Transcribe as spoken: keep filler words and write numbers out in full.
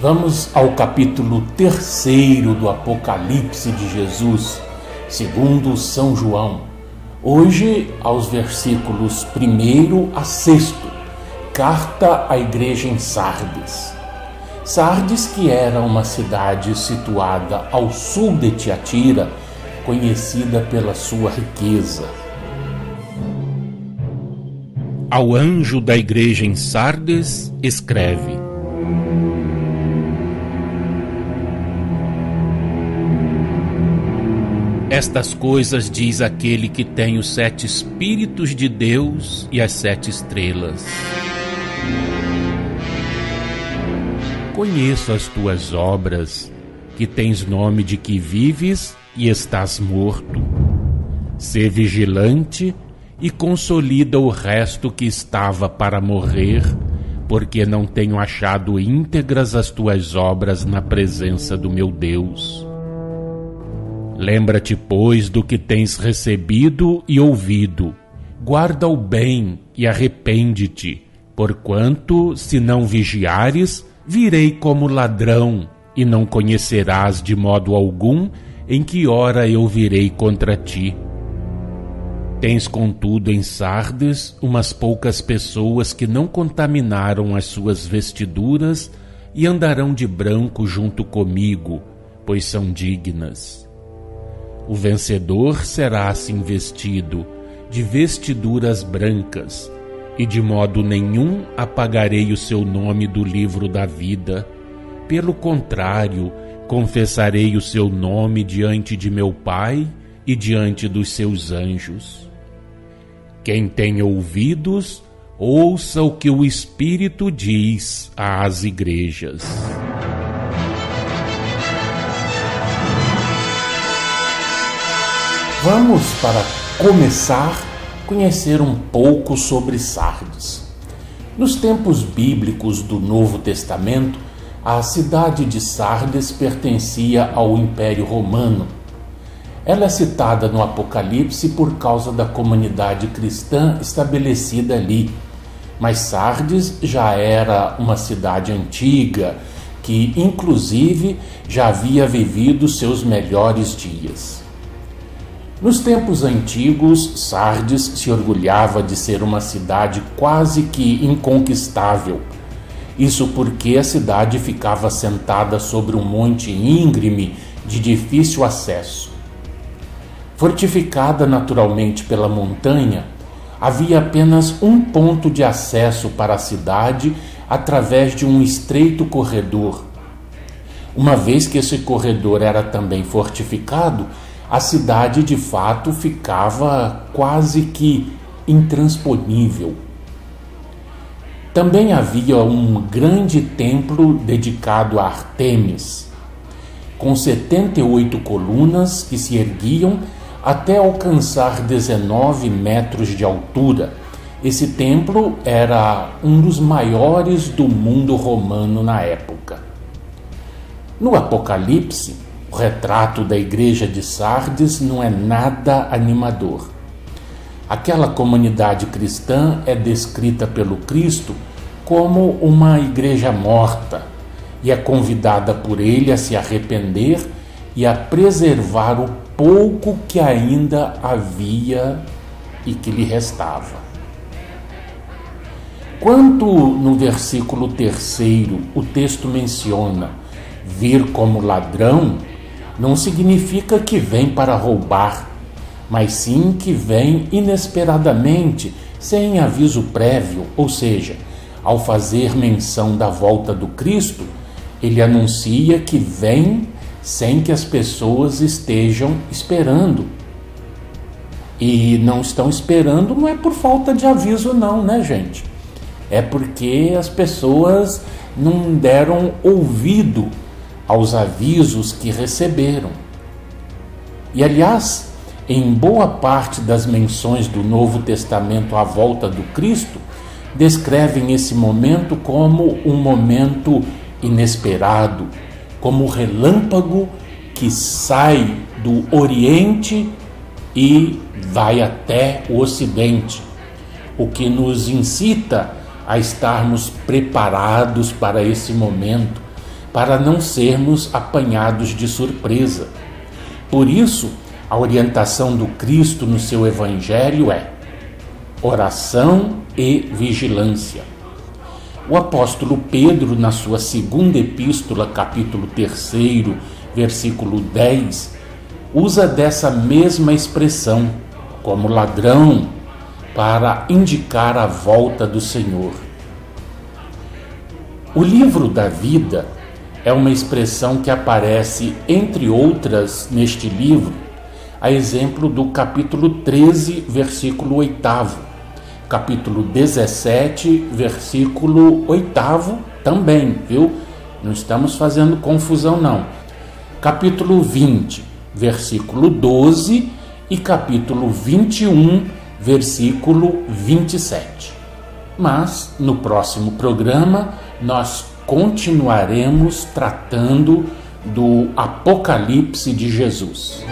Vamos ao capítulo terceiro do Apocalipse de Jesus, segundo São João. Hoje, aos versículos primeiro a sexto, carta à igreja em Sardes. Sardes, que era uma cidade situada ao sul de Tiatira, conhecida pela sua riqueza. Ao anjo da igreja em Sardes, escreve: estas coisas diz aquele que tem os sete Espíritos de Deus e as sete estrelas. Conheço as tuas obras, que tens nome de que vives e estás morto. Sê vigilante e consolida o resto que estava para morrer, porque não tenho achado íntegras as tuas obras na presença do meu Deus. Lembra-te, pois, do que tens recebido e ouvido. Guarda o bem e arrepende-te, porquanto, se não vigiares, virei como ladrão, e não conhecerás de modo algum em que hora eu virei contra ti. Tens, contudo, em Sardes umas poucas pessoas que não contaminaram as suas vestiduras e andarão de branco junto comigo, pois são dignas. O vencedor será assim vestido, de vestiduras brancas, e de modo nenhum apagarei o seu nome do livro da vida. Pelo contrário, confessarei o seu nome diante de meu Pai e diante dos seus anjos. Quem tem ouvidos, ouça o que o Espírito diz às igrejas. Vamos, para começar, conhecer um pouco sobre Sardes. Nos tempos bíblicos do Novo Testamento, a cidade de Sardes pertencia ao Império Romano. Ela é citada no Apocalipse por causa da comunidade cristã estabelecida ali. Mas Sardes já era uma cidade antiga, que inclusive já havia vivido seus melhores dias. Nos tempos antigos, Sardes se orgulhava de ser uma cidade quase que inconquistável. Isso porque a cidade ficava assentada sobre um monte íngreme de difícil acesso. Fortificada naturalmente pela montanha, havia apenas um ponto de acesso para a cidade através de um estreito corredor. Uma vez que esse corredor era também fortificado, a cidade de fato ficava quase que intransponível. Também havia um grande templo dedicado a Artemis, com setenta e oito colunas que se erguiam até alcançar dezenove metros de altura. Esse templo era um dos maiores do mundo romano na época. No Apocalipse, o retrato da igreja de Sardes não é nada animador. Aquela comunidade cristã é descrita pelo Cristo como uma igreja morta e é convidada por ele a se arrepender e a preservar o pouco que ainda havia e que lhe restava. Quanto no versículo terceiro o texto menciona vir como ladrão, não significa que vem para roubar, mas sim que vem inesperadamente, sem aviso prévio, ou seja, ao fazer menção da volta do Cristo, ele anuncia que vem sem que as pessoas estejam esperando. E não estão esperando não é por falta de aviso não, né, gente? É porque as pessoas não deram ouvido aos avisos que receberam. E, aliás, em boa parte das menções do Novo Testamento à volta do Cristo, descrevem esse momento como um momento inesperado, como o relâmpago que sai do Oriente e vai até o Ocidente, o que nos incita a estarmos preparados para esse momento, para não sermos apanhados de surpresa. Por isso, a orientação do Cristo no seu Evangelho é oração e vigilância. O apóstolo Pedro, na sua segunda epístola, capítulo terceiro, versículo dez, usa dessa mesma expressão, como ladrão, para indicar a volta do Senhor. O livro da vida é uma expressão que aparece, entre outras, neste livro, a exemplo do capítulo treze, versículo oito, capítulo dezessete, versículo oito também, viu? Não estamos fazendo confusão, não. Capítulo vinte, versículo doze e capítulo vinte e um, versículo vinte e sete. Mas, no próximo programa, nós continuaremos tratando do Apocalipse de Jesus.